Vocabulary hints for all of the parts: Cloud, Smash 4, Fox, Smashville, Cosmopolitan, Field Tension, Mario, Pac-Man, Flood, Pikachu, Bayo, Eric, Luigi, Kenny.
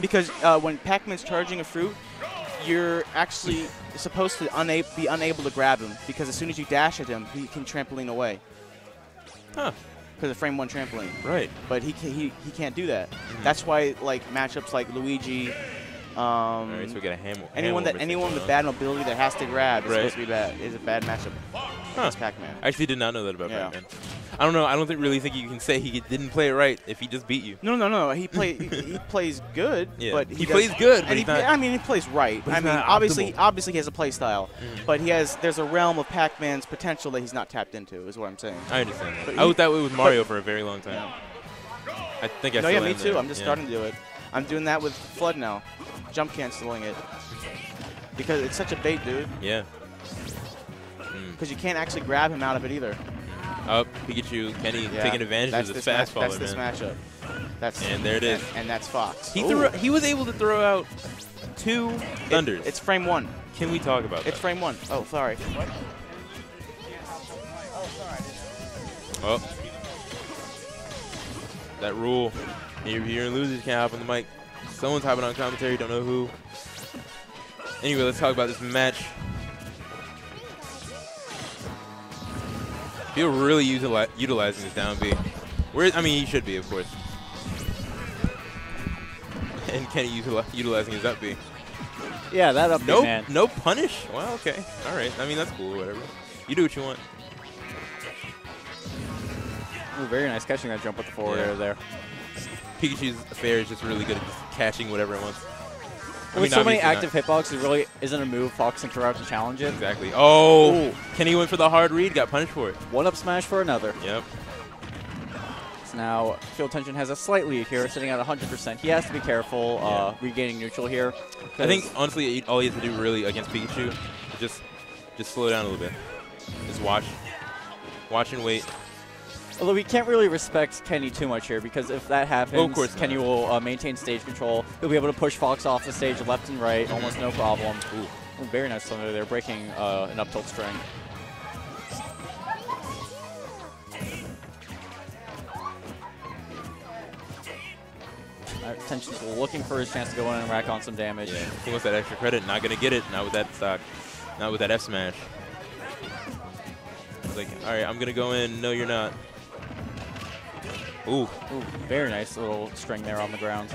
Because when Pac-Man's charging a fruit, you're actually supposed to be unable to grab him, because as soon as you dash at him, he can trampoline away. Huh. Because of frame 1 trampoline. Right. But he can't do that. Mm-hmm. That's why like matchups like Luigi, right, so we get a anyone with bad mobility that has to grab is supposed to be bad. Is a bad matchup. Huh. It's Pac-Man. I actually did not know that about Pac-Man. I don't know. I don't really think you can say he didn't play it right if he just beat you. No, no, no. He play he plays good, but he plays good. But he's not, I mean, he plays right. I mean, obviously he has a play style, but he has a realm of Pac-Man's potential that he's not tapped into. Is what I'm saying. I understand. But I was that way with Mario for a very long time. Yeah. I think I. No, yeah, me too. I'm just starting to do it. I'm doing that with Flood now, jump canceling it, because it's such a bait, dude. Yeah. Because you can't actually grab him out of it either. Up, Pikachu, Kenny taking advantage of this fastball. That's this matchup. And there it is. And that's Fox. He threw. He was able to throw out 2 thunders. It's frame 1. Can we talk about that? It's frame 1. Oh, sorry. What? Oh. That rule. You're hearing losers can't hop on the mic. Someone's hopping on commentary. Don't know who. Anyway, let's talk about this match. You're really utilizing this down B. Where, I mean, he should be, of course. And Kenny utilizing his up B. Yeah, that up B, man. No punish? Wow, okay. All right. I mean, that's cool, whatever. You do what you want. Ooh, very nice catching that jump with the forward air there. Pikachu's fair is just really good at just catching whatever it wants. I mean, with so many active hitboxes, it really isn't a move Fox can throw out to challenge it. Exactly. Oh! Ooh. Kenny went for the hard read, got punished for it. One up smash for another. Yep. So now Field Tension has a slight lead here, sitting at 100%. He has to be careful regaining neutral here. I think, honestly, all he has to do really against Pikachu is just slow down a little bit. Just watch. Watch and wait. Although we can't really respect Kenny too much here, because if that happens, of course Kenny will maintain stage control. He'll be able to push Fox off the stage left and right, almost no problem. Ooh. Ooh, very nice thunder there, breaking an up tilt string. Tension's looking for his chance to go in and rack on some damage. Yeah. He wants that extra credit, not gonna get it, not with that stock, not with that F smash. Like, all right, I'm gonna go in. No, you're not. Ooh. Ooh, very nice little string there on the ground.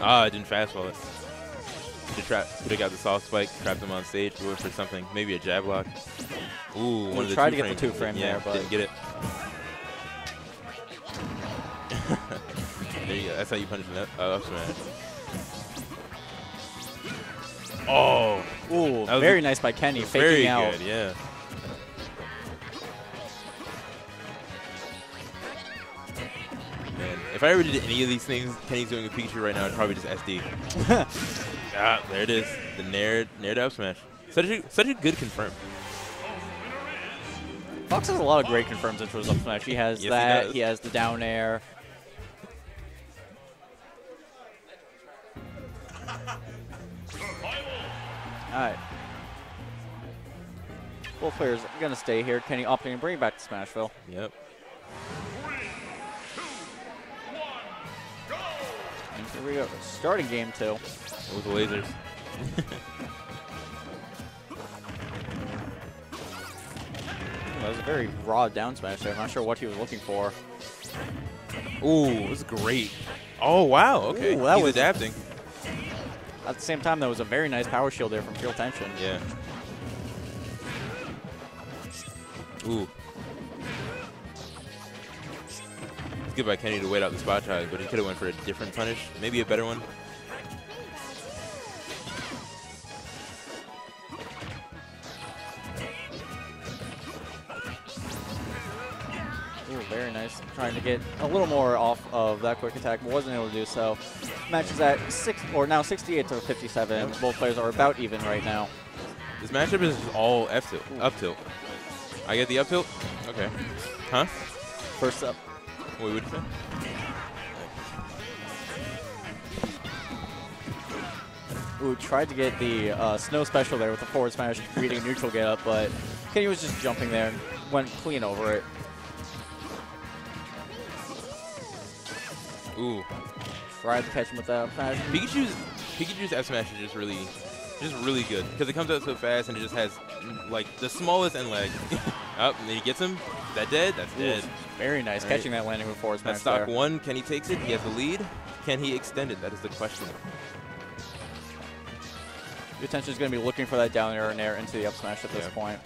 Ah, I didn't fastball it. Could have got the soft spike, trapped him on stage, going for something, maybe a jab lock. Ooh, one of the tried to get the 2 frame there, but didn't get it. There you go. That's how you punish an up smash. Oh. Ooh, very nice by Kenny, faking out. Very good, yeah. If I ever did any of these things Kenny's doing a Pikachu right now, I'd probably just SD. Ah, there it is. The nair to up smash. Such a good confirm. Fox has a lot of great confirms into his up smash. He has that. He has the down air. All right. Both players are going to stay here. Kenny opting to bring it back to Smashville. Yep. Here we go. Starting game 2. With the lasers. That was a very raw down smash there. I'm not sure what he was looking for. Ooh, it was great. Oh, wow. Okay. Ooh, he's adapting. At the same time, that was a very nice power shield there from Field Tension. Yeah. Ooh. Good by Kenny to wait out the spot tag, but he could have went for a different punish, maybe a better one. Ooh, very nice. Trying to get a little more off of that quick attack, but wasn't able to do so. Match is at 68 to 57. Both players are about even right now. This matchup is all F tilt, up tilt. I get the up tilt. Okay. Huh? First up. What would you say? Ooh, tried to get the snow special there with the forward smash, reading neutral get up, but Kenny was just jumping there and went clean over it. Ooh. or I have to catch him with the F smash. Pikachu's F smash is just really good because it comes out so fast and it just has like the smallest end lag. Up, and then he gets him. Is that dead? That's dead. Very nice catching that landing before it's That's stock there. One. Kenny takes it. He has the lead. Can he extend it? That is the question. Your attention is going to be looking for that down air and air into the up smash at this point.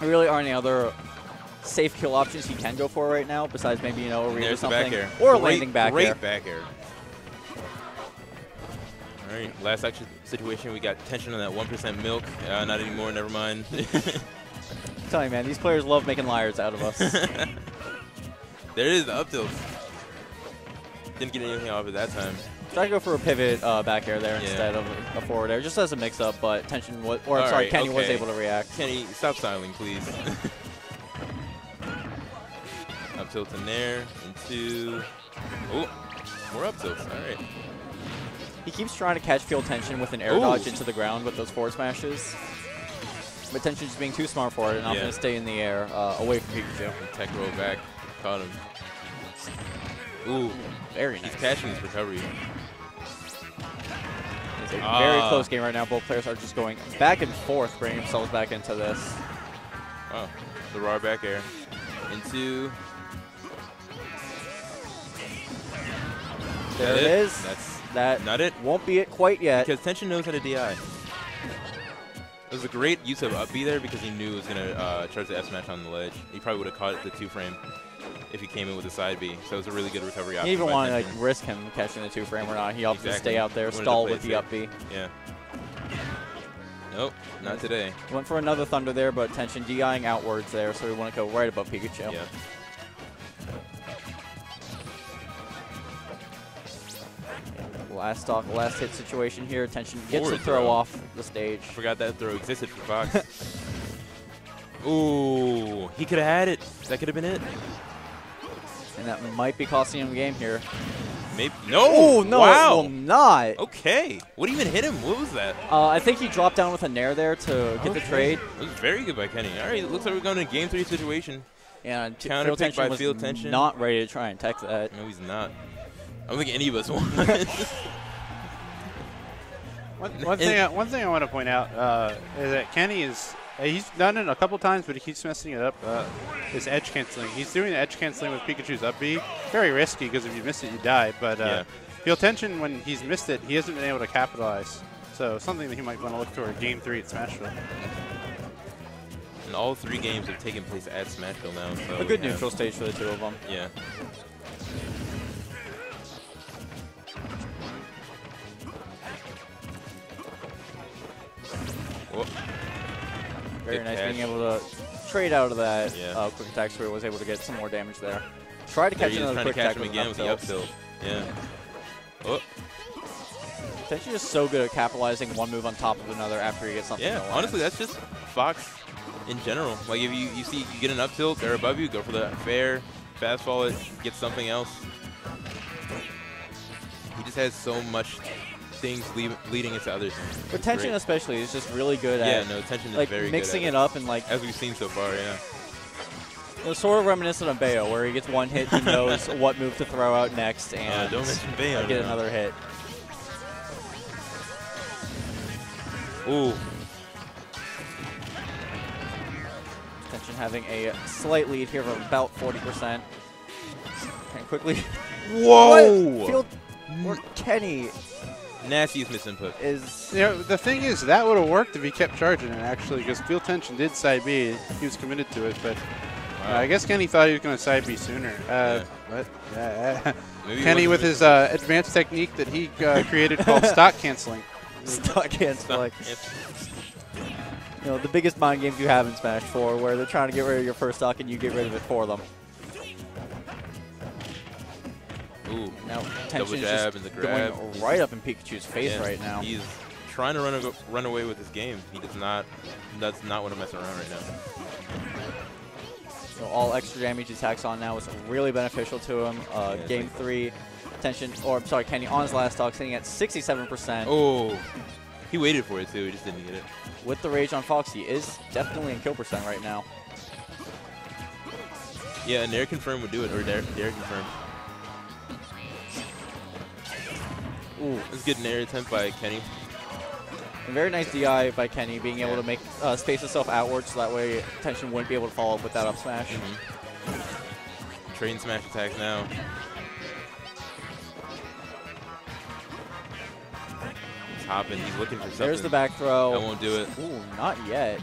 There really aren't any other safe kill options he can go for right now besides maybe, you know, a read or something. Or landing back air. Great back air. All right, last action situation. We got tension on that 1% milk. Not anymore. Never mind. I'm telling you, man, these players love making liars out of us. There it is, the up tilt. Didn't get anything off at that time. Try to go for a pivot back air there instead of a forward air, just as a mix-up, but tension was, or I'm sorry, Kenny was able to react. Kenny, stop styling, please. Up tilt in there, into... Oh, more up tilts, all right. He keeps trying to catch field tension with an air dodge into the ground with those forward smashes. But tension just being too smart for it, and I'm going to stay in the air away from Pikachu. Tech roll back, caught him. Ooh, very nice. He's catching his recovery. It's a very close game right now. Both players are just going back and forth, bringing themselves back into this. Wow, the raw back air. Into... There it is. That's not it. Won't be it quite yet. Because Tension knows how to DI. It was a great use of up B there because he knew it was going to charge the F smash on the ledge. He probably would have caught it the 2-frame. If he came in with a side B, so it was a really good recovery option. You even want to like risk him catching the 2-frame or not. He opted to stay out there, stall with the up B. Yeah. Nope, not today. Went for another thunder there, but tension DIing outwards there, so we want to go right above Pikachu. Yeah. Last stock, last hit situation here. Tension gets the throw off the stage. I forgot that throw existed for Fox. Ooh, he could have had it. That could have been it. And that might be costing him a game here. Maybe. No! Ooh, no, wow. It will not. Okay. What even hit him? What was that? I think he dropped down with a nair there to get the trade. It was very good by Kenny. All right, it looks like we're going to a game 3 situation. Yeah, counter pick by Field Tension. Not ready to try and tech that. No, he's not. I don't think any of us want. one thing I want to point out is that Kenny is... He's done it a couple times, but he keeps messing it up. His edge canceling. He's doing the edge canceling with Pikachu's up B. Very risky because if you miss it, you die. But Field Tension, when he's missed it, he hasn't been able to capitalize. So something that he might want to look toward Game 3 at Smashville. And all 3 games have taken place at Smashville now. So a good neutral stage for the 2 of them. Yeah. Whoop. Very nice being able to trade out of that quick attack, so he was able to get some more damage there. Try to catch another quick attack with the up tilt. Yeah. Oh. Tension is so good at capitalizing one move on top of another after he gets something. Yeah, honestly, that's just Fox in general. Like if you see you get an up tilt, they're above you, go for the fair, fastball it, get something else. He just has so much things leading into other things. But tension especially is just really good at tension is like very mixing good at it up and like as we've seen so far, It was sort of reminiscent of Bayo, where he gets one hit, he knows what move to throw out next, and don't mention Bayo, get another hit. Ooh. Tension having a slight lead here of about 40%. And quickly. Whoa! Field or Kenny. Nasty's misinput. You know, the thing is, that would have worked if he kept charging it, actually, because Field Tension did side B. He was committed to it, but I guess Kenny thought he was going to side B sooner. But Kenny with his advanced technique that he created called stock canceling. Stock canceling. You know, the biggest mind games you have in Smash 4, where they're trying to get rid of your first stock and you get rid of it for them. Ooh, now tension jab and the grab going right up in Pikachu's face right now. He's trying to run away with this game. He does not. That's not want to mess around right now. So all extra damage attacks on now is really beneficial to him. Game 3, tension. Or I'm sorry, Kenny on his last stock sitting at 67%. Oh, he waited for it too. He just didn't get it. With the rage on Fox, he is definitely in kill percent right now. Yeah, and Nair confirm would do it, or Nair confirm. Ooh, it's getting air attempt by Kenny. Very nice DI by Kenny, being able to make space himself outwards, so that way Tension wouldn't be able to follow up with that up smash. Mm-hmm. Train smash attack now. He's hopping. He's looking for something. There's the back throw. That won't do it. Ooh, not yet.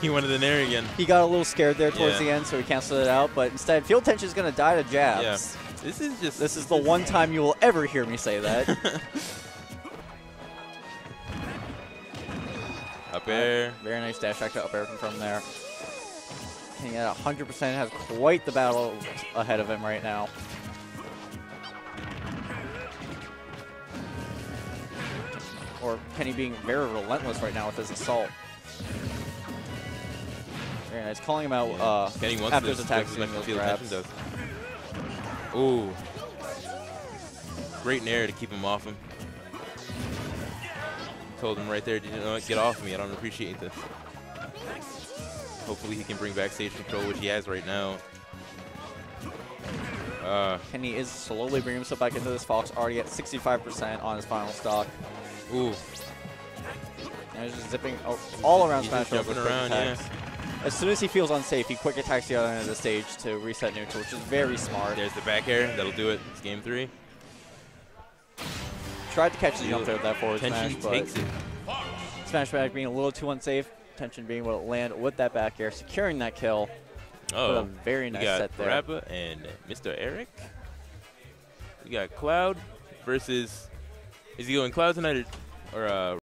He went in the nair again. He got a little scared there towards the end, so he canceled it out. But instead, Field Tension is going to die to jabs. Yeah. This is just. This is the one time you will ever hear me say that. Up air. Very nice dash back to up air from there. He at 100% has quite the battle ahead of him right now. Or Kenny being very relentless right now with his assault. Very nice. Calling him out Kenny wants after his attack. Ooh. Great nair to keep him off him. Told him right there, you know, get off me. I don't appreciate this. Hopefully he can bring back stage control, which he has right now. Kenny is slowly bringing himself back into this. Fox already at 65% on his final stock. Ooh. And he's just zipping all around Smash. Jumping around, As soon as he feels unsafe, he quick attacks the other end of the stage to reset neutral, which is very smart. There's the back air. That'll do it. It's game three. Tried to catch the jump there with that forward smash, but takes it. Smash back being a little too unsafe. Tension being able to land with that back air, securing that kill. Oh, a very nice set there. We got Rappa and Mr. Eric. We got Cloud versus. Is he going Cloud tonight or?